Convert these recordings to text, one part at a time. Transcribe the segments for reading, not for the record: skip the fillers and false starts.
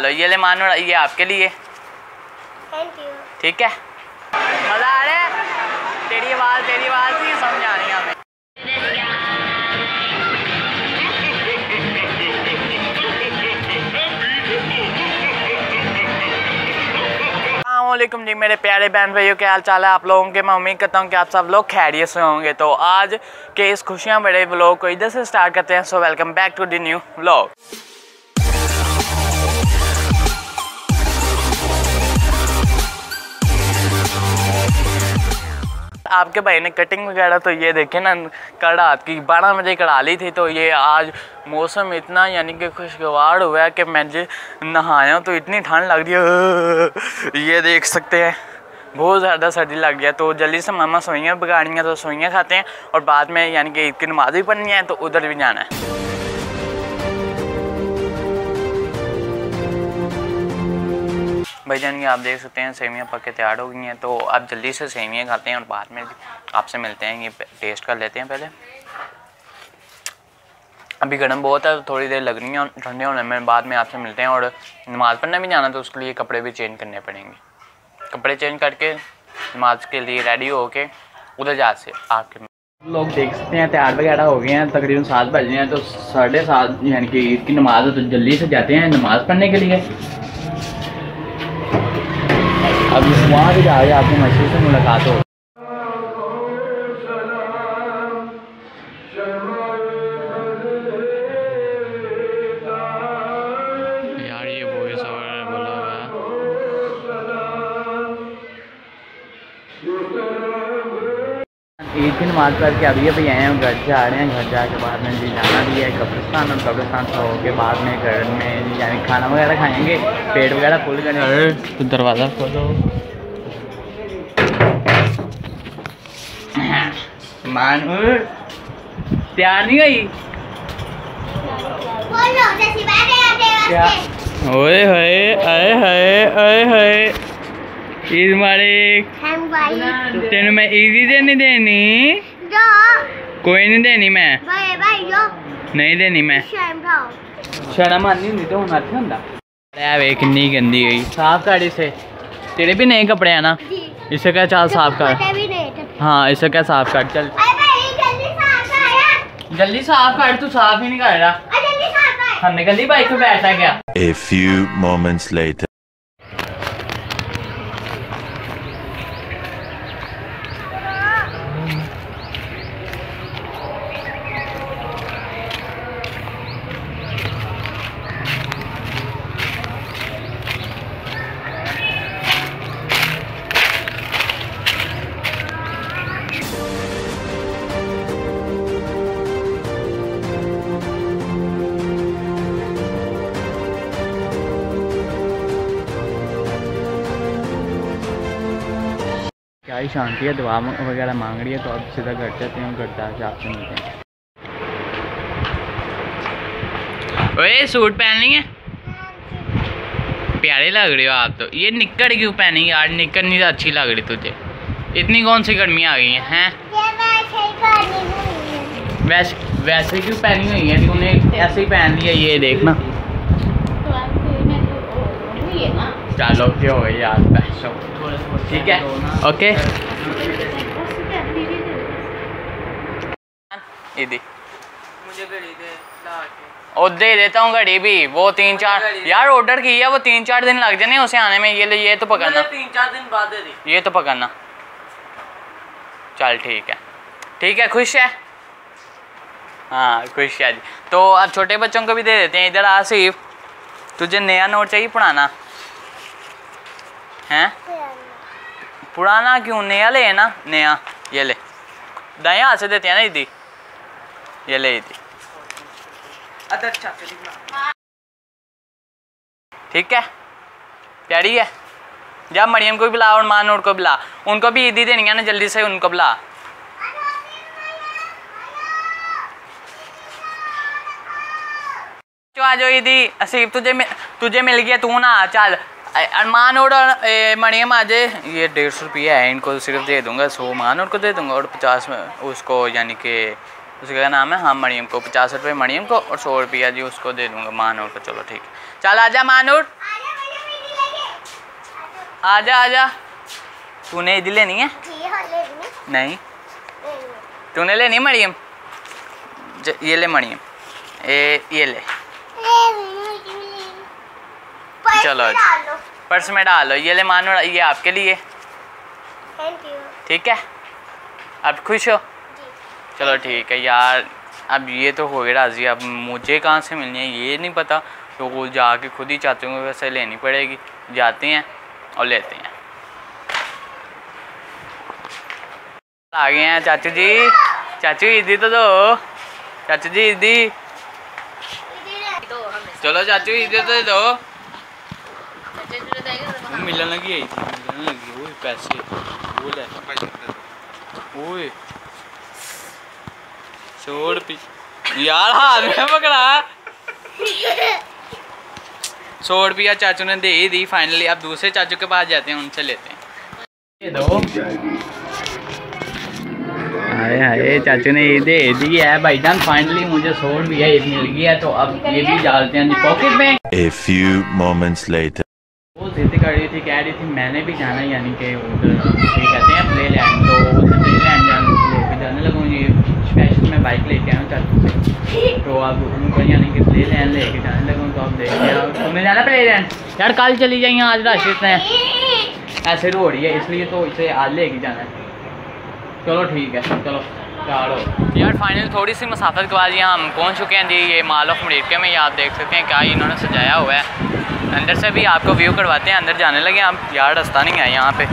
लो ये ले मानो, ये आपके लिए। Thank you. ठीक है, मजा आ रहा है। तेरी आवाज़ ही समझ आ रही है हमें। अस्सलामुअलैकुम जी मेरे प्यारे बहन भाइयों, क्या हाल चाल है आप लोगों के। मैं उम्मीद करता हूँ कि आप सब लोग खैरियत से होंगे। तो आज के इस खुशियाँ भरे व्लॉग को इधर से स्टार्ट करते हैं। So welcome back to the new vlog. आपके भाई ने कटिंग वगैरह तो ये देखे ना कड़ा की 12 बजे कड़ा ली थी। तो ये आज मौसम इतना यानी कि खुशगवार हुआ है कि मैं जी नहाया तो इतनी ठंड लग रही है, ये देख सकते हैं बहुत ज़्यादा सर्दी लग गया। तो जल्दी से मामा सोइयाँ बिगाड़ी हैं तो सोइयाँ खाते हैं और बाद में यानी कि ईद की नमाज भी पढ़नी है तो उधर भी जाना है। भाईजान ये आप देख सकते हैं सेवियाँ पक के तैयार हो गई हैं। तो आप जल्दी से सेवियाँ खाते हैं और बाद में आपसे मिलते हैं। ये टेस्ट कर लेते हैं पहले। अभी गर्म बहुत है, थोड़ी देर लगनी है ठंडे होने में, बाद में आपसे मिलते हैं। और नमाज़ पढ़ने भी जाना तो उसके लिए कपड़े भी चेंज करने पड़ेंगे। कपड़े चेंज करके नमाज के लिए रेडी होके उधर जा से आपके लोग देख सकते हैं तैयार वगैरह हो गए हैं। तकरीबन 7 बजे हैं तो 7:30 यानी कि ईद की नमाज़ है तो जल्दी से जाते हैं नमाज़ पढ़ने के लिए। अब वहाँ भी जा रहे हैं, आपकी मस्जिद से मुलाकात हो। यार ये वॉइस ओवर बोला हुआ है। ईद की नमाज पढ़ के अभी अभी आए हैं, घर जा रहे हैं। घर जाके बाद में जी जाना भी है कब्रिस्तान, और कब्रिस्तान से होके बाद में घर में यानी खाना वगैरह खाएंगे, पेट वगैरह फुल करेंगे। तो दरवाज़ा खोलो मानो, तैयार नहीं गई ओए हाय आए हाय आए हाय। ईद मालिक तेन मैं ईदी तो नहीं देनी, कोई नहीं देनी, मैं नहीं देनी, मैं शर्म आनी होंगी तो हूं आती होंगे। वे कितनी गंदी गई, साफ कर इसे। तेरे भी नए कपड़े हैं ना, इसे क्या चाल साफ कर। हाँ इसे क्या साफ कर, चल जल्दी साफ कर। तू साफ ही नहीं कर रहा। हमने गंदी बाइक पे बैठा क्या। A few moments later. क्या ही शांति है, दुआ वगैरह मांग रही है। तो अब सीधा घर जाते हैं, घर जाके आपसे मिलते हैं। ओए सूट पहन ली है, प्यारे लग रहे हो आप। तो ये निक्कर क्यों पहनी यार, निक्कर नहीं अच्छी लग रही तुझे। इतनी कौन सी गर्मी आ गई है हैं? वैसे क्यों पहनी हुई है तूने, ऐसे ही पहन लिया। ये देखना चलो क्यों हो गई यार, ठीक है ओके। दीदी मुझे घड़ी दे और दे देता हूँ घड़ी भी। वो 3-4 यार ऑर्डर की है, वो 3-4 दिन लग जाने उसे आने में। ये ले ये तो पकड़ना, 3-4 दिन बाद दे दी। ये तो पकड़ना, चल ठीक है ठीक है। खुश है? हाँ खुश है जी। तो आप छोटे बच्चों को भी दे देते हैं। इधर आसिफ तुझे नया नोट चाहिए पुराना है? पुराना क्यों, नया ले ना, नया। ये ले दाएं हाथ से देते हैं ना ईदी। ये ले ईदी, ठीक है प्यारी है। जा मरियम को भी बुला और मानूर को बुला, उनको भी ईदी देनी है ना, जल्दी से उनको बुला। आ जाओ ईदी, असीब तुझे मिल गया, तू ना चल। अरमान और मणियम आज ये 150 रुपया है, इनको सिर्फ दे दूंगा। 100 मान और को दे दूंगा और 50 उसको यानी कि उसका नाम है हाँ मरियम को। 50 रुपये मरियम को और 100 रुपया जी उसको दे दूँगा मानूर को। चलो ठीक है, चल आजा मानूर, आजा आजा। तूने ईदी लेनी है? नहीं, तूने लेनी मरियम? ये ले मरियम, ये ले, चलो पर्स में डालो। ये ले मानो, ये आपके लिए, ठीक है? आप खुश हो? चलो ठीक है यार। अब ये तो हो गया राजी, अब मुझे कहाँ से मिलनी है ये नहीं पता, तो वो जाके खुद ही चाहते होंगे, वैसे लेनी पड़ेगी। जाते हैं और लेते हैं। आ गए हैं चाचू जी, चाचू ईदी तो दो, चाचू जी ईदी, चलो चाचू ईदी तो दो। मिलन लगी आई थी, मिलन लगी। ओए पैसे, वो ले ओए 100 रुपये यार, हाथ में पकड़ा। 100 रुपया चाचू ने दे ही दी फाइनली। अब दूसरे चाचू के पास जाते हैं, उनसे लेते हैं। ये दो, अरे अरे चाचू ने ये दे दी है भाई जान। फाइनली मुझे 100 रुपया एक मिल गया, तो अब ये भी डालते हैं पॉकेट में। A few moments later, वो जिद कर रही थी, कह रही थी मैंने भी जाना, यानी कि उधर कहते हैं प्ले लैंड, तो प्ले लैंड जाने लगा। ये स्पेशल मैं बाइक लेके आया चाचू से, तो अब उनको यानी कि प्ले लैंड लेके जाने लगा। तो आप देखिए, तुम्हें जाना प्ले लैंड? यार कल चली जाइए, आज राशि इतना ऐसे रोड है, इसलिए तो इसे आज लेके जाना है। चलो ठीक है, चलो चारो यार। फाइनल थोड़ी सी मसाफत के बाद यहाँ हम पहुँच चुके हैं जी, ये मॉल ऑफ मरीके में। ये आप देख सकते हैं क्या इन्होंने सजाया हुआ है, अंदर से भी आपको व्यू करवाते हैं। अंदर जाने लगे हम, यार रास्ता नहीं है यहाँ पे,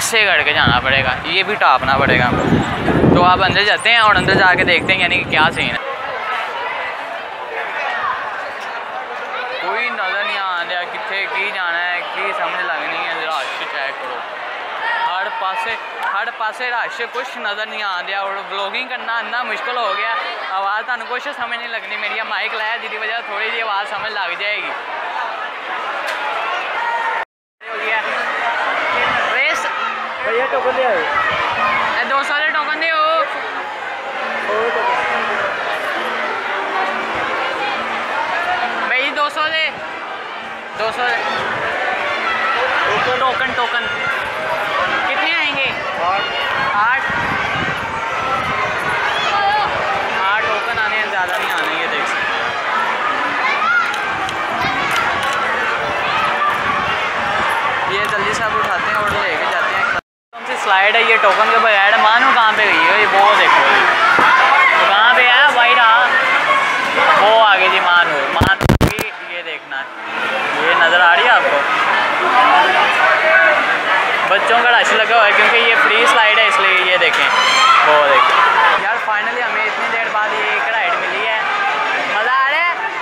अच्छे करके जाना पड़ेगा, ये भी टापना पड़ेगा। तो आप अंदर जाते हैं और अंदर जाके देखते हैं यानी कि क्या सीन है। कोई नज़र नहीं आ रहा कितने की जाना है, कि समझ लगनी है। जरा अच्छे चेक करो, हर पासे रश, कुछ नज़र नहीं आ रहा। और ब्लॉगिंग करना इन्ना मुश्किल हो गया, आवाज़ तुम कुछ समझ नहीं लगनी। मेरी माइक लाया जिसकी वजह थोड़ी जी आवाज़ समझ लग जाएगी। भैया टोकन दे, 200 टोकन दे। भाई 200 दे, 200 टोकन, टोकन कितने आएंगे? 8 टोकन आने हैं, ज़्यादा नहीं आने। ये देख सकते हैं, ये जल्दी से आप उठाते हैं और लेके जाते हैं। कौन सी स्लाइड है ये टोकन के ऊपर? ऐड मानो कहाँ पे गई है ये, वो देखो कहाँ पे है भाई रहा, वो आगे जी मानो की ये देखना है, ये नज़र आ रही है आपको। बच्चों का रश लगा हुआ है क्योंकि ये फ्री स्लाइड है, इसलिए ये देखें, वो देखें। यार फाइनली हमें इतनी देर बाद ये एक राइड मिली है, मज़ा आ रहा है।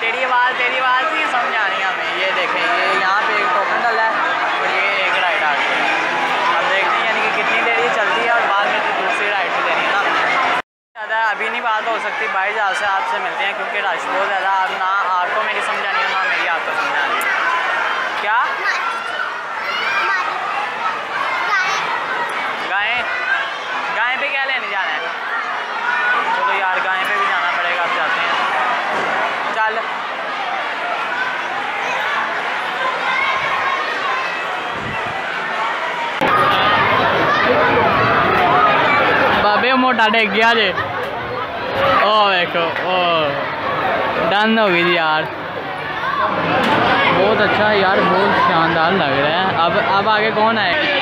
तेरी आवाज़ नहीं समझ आ रही हमें। ये देखें, ये यहाँ पे एक टोकन डाला है और ये एक राइड आ गई। अब देखते हैं यानी कि कितनी देर ये चलती है और बाद में तो दूसरी राइड भी देनी है ना। ज़्यादा अभी नहीं बात हो सकती, भाई जहाँ से आपसे मिलते हैं क्योंकि रश बहुत ज़्यादा। अब ना आपको मेरी समझ आनी है ना मेरी आपको समझ आनी है। क्या मोटा डेग गया जे, ओ देखो, ओ डन हो गई यार। बहुत अच्छा यार, बहुत शानदार लग रहा है। अब आगे कौन आए?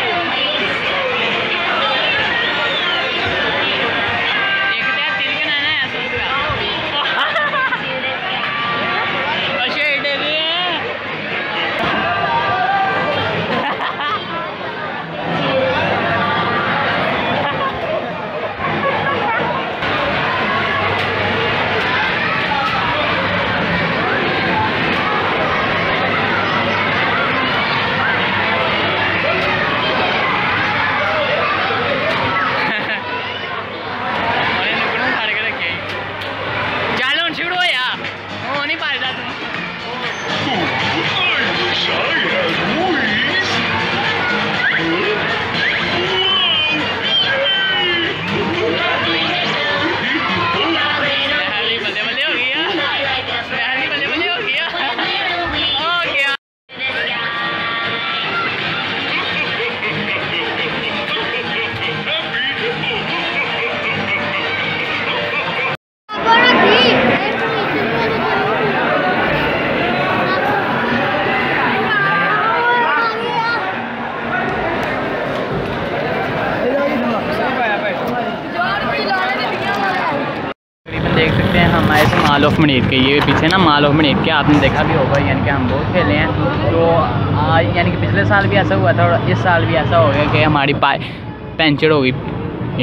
माल ऑफ मनीर के, ये पीछे ना माल ऑफ मनीर के आपने देखा भी होगा, यानी कि हम बहुत खेले हैं। तो यानी कि पिछले साल भी ऐसा हुआ था और इस साल भी ऐसा हो गया कि हमारी पंचर हो गई।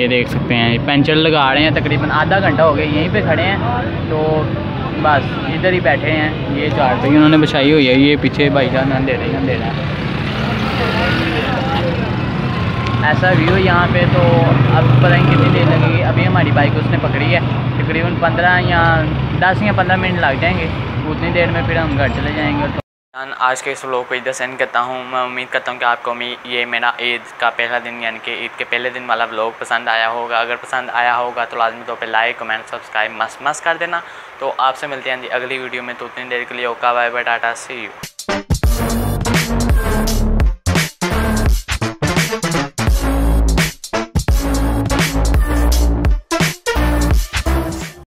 ये देख सकते हैं पंचर लगा रहे हैं, तकरीबन आधा घंटा हो गया यहीं पे खड़े हैं। तो बस इधर ही बैठे हैं, ये चार पे उन्होंने बिछाई हुई है, ये पीछे भाई जान दे रहे हैं। ऐसा व्यू यहाँ पे, तो अब पता नहीं कितनी देर लगेगी। अभी हमारी बाइक उसने पकड़ी है, तकरीबन 10 या 15 मिनट लग जाएंगे, उतनी देर में फिर हम घर चले जाएंगे। तो आज के इस व्लॉग को इधर सेंड करता हूँ। मैं उम्मीद करता हूँ कि आपको ये मेरा ईद का पहला दिन यानी कि ईद के पहले दिन वाला व्लॉग पसंद आया होगा। अगर पसंद आया होगा तो लाजमी तौर पर लाइक कमेंट सब्सक्राइब मस्त मस्त कर देना। तो आपसे मिलते हैं जी अगली वीडियो में, तो उतनी देर के लिए okay bye bye tata see you.